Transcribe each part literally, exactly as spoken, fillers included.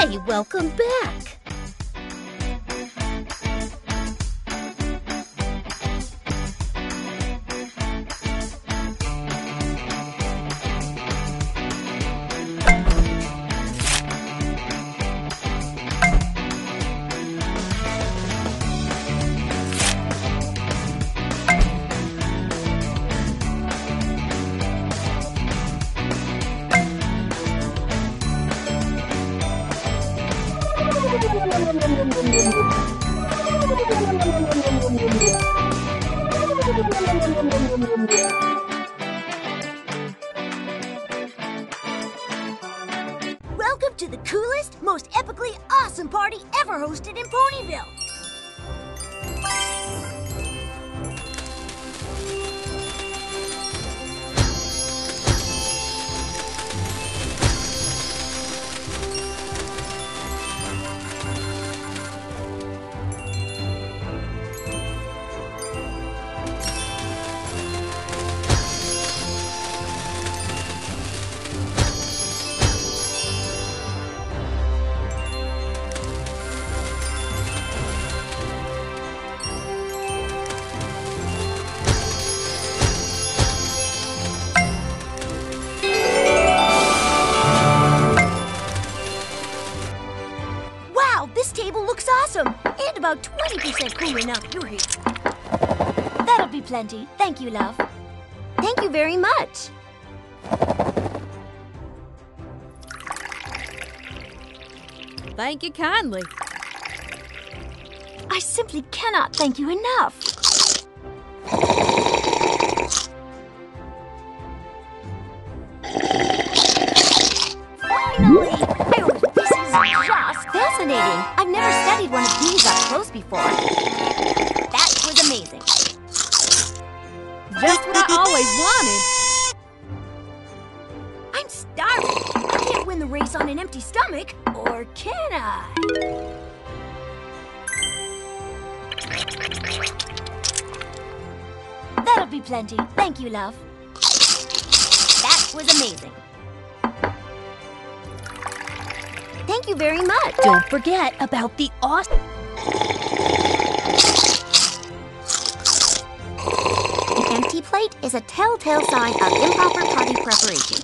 Hey, welcome back. Welcome to the coolest, most epically awesome party ever hosted in Ponyville. And about twenty percent cool enough you're here. That'll be plenty. Thank you, love. Thank you very much. Thank you kindly. I simply cannot thank you enough. Finally! Just fascinating! I've never studied one of these up close before. That was amazing. Just what I always wanted. I'm starving. I can't win the race on an empty stomach, or can I? That'll be plenty. Thank you, love. That was amazing. Thank you very much. Don't forget about the awesome... An empty plate is a telltale sign of improper party preparation.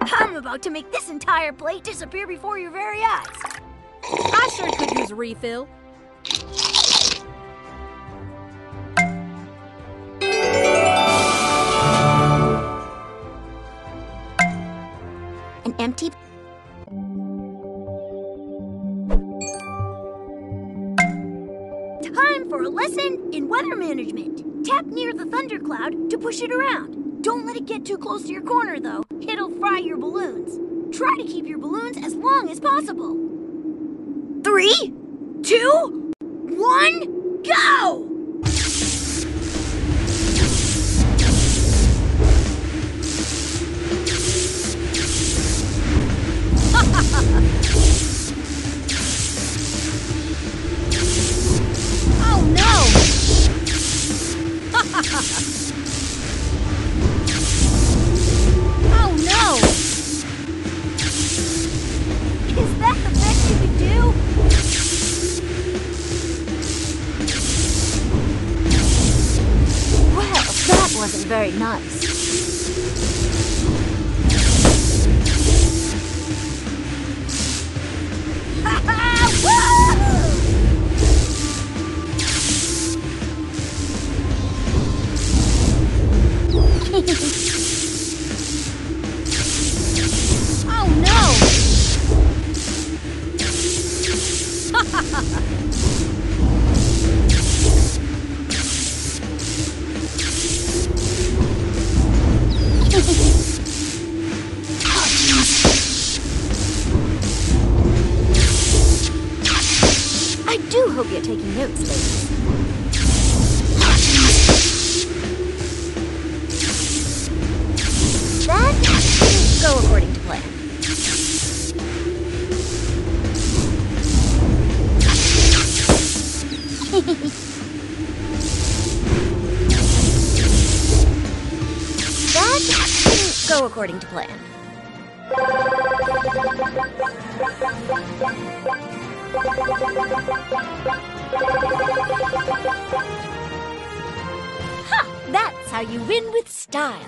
I'm about to make this entire plate disappear before your very eyes. I sure could use a refill. An empty... Time for a lesson in weather management. Tap near the thundercloud to push it around. Don't let it get too close to your corner, though. It'll fry your balloons. Try to keep your balloons as long as possible. Three, two, one, go! Wasn't very nice. Ha ha! Woo! Oh no! Ha ha ha! I hope you're taking notes, ladies. That didn't go according to plan. go according to plan. Ha! That's how you win with style.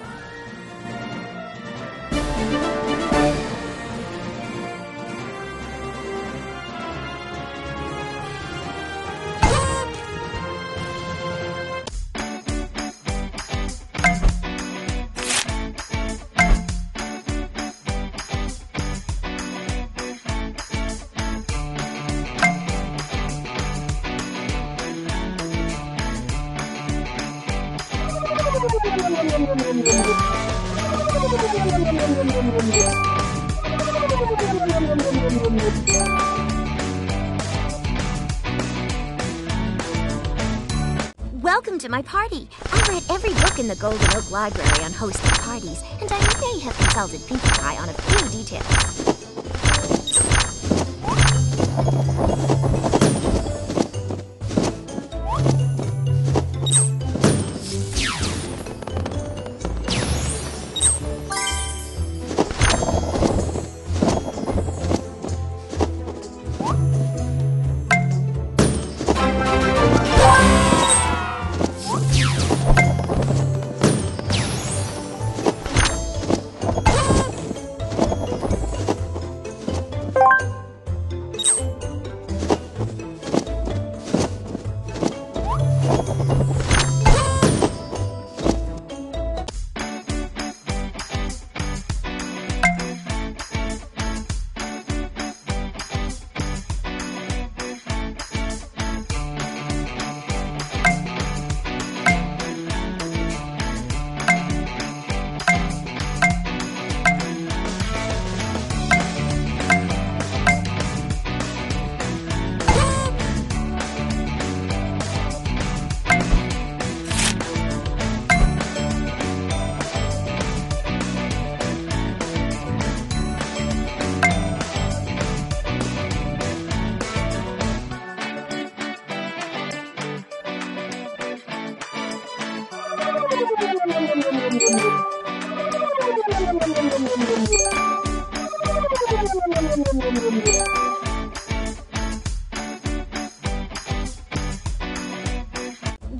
Welcome to my party. I read every book in the Golden Oak Library on hosting parties, and I may have consulted Pinkie Pie on a few details.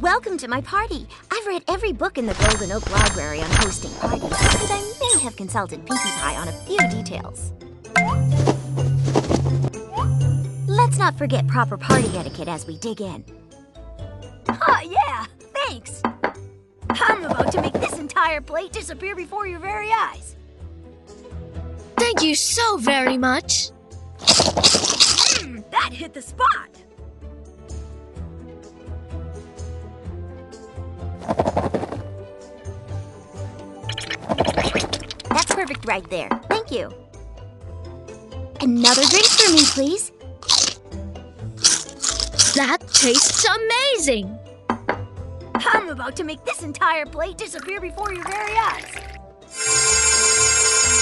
Welcome to my party. I've read every book in the Golden Oak Library on hosting parties, and I may have consulted Pinkie Pie on a few details. Let's not forget proper party etiquette as we dig in. Oh yeah, thanks. I'm about to make this entire plate disappear before your very eyes. Thank you so very much. Mm, that hit the spot. That's perfect right there. Thank you. Another drink for me, please. That tastes amazing. I'm about to make this entire plate disappear before your very eyes.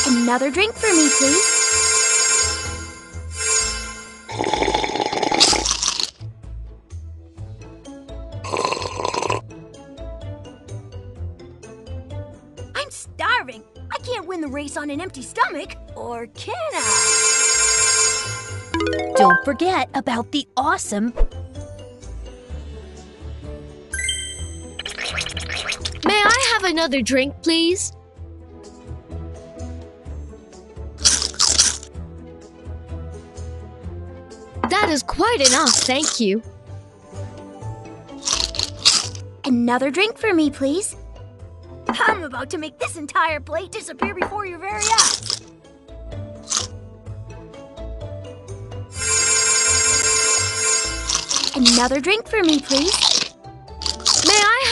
Another drink for me, please. I'm starving. I can't win the race on an empty stomach, or can I? Don't forget about the awesome May I have another drink, please? That is quite enough, thank you. Another drink for me, please. I'm about to make this entire plate disappear before your very eyes. Another drink for me, please.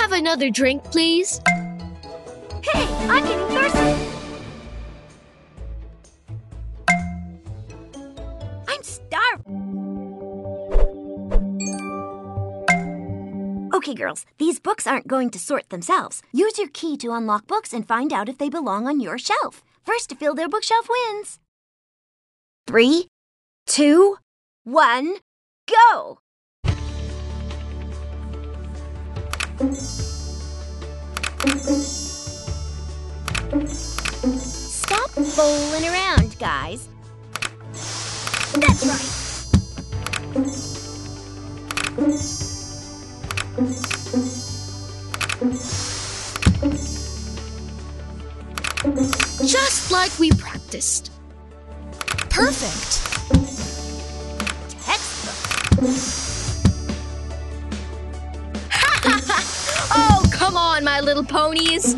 Have another drink, please? Hey, I'm getting thirsty. I'm starving. Okay, girls, these books aren't going to sort themselves. Use your key to unlock books and find out if they belong on your shelf. First to fill their bookshelf wins. Three, two, one, go! Thank you. fooling around, guys. That's right. Just like we practiced. Perfect. Oh, come on, my little ponies.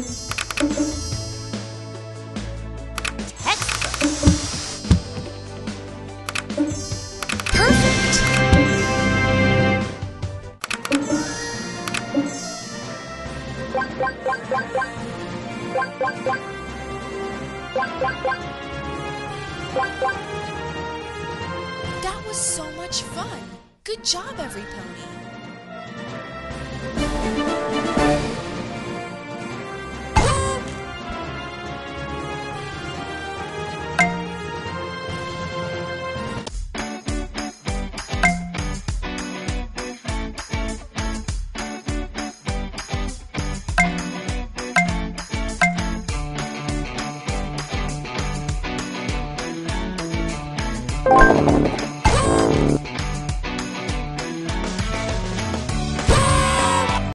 Perfect. That was so much fun. Good job, every pony. Bye.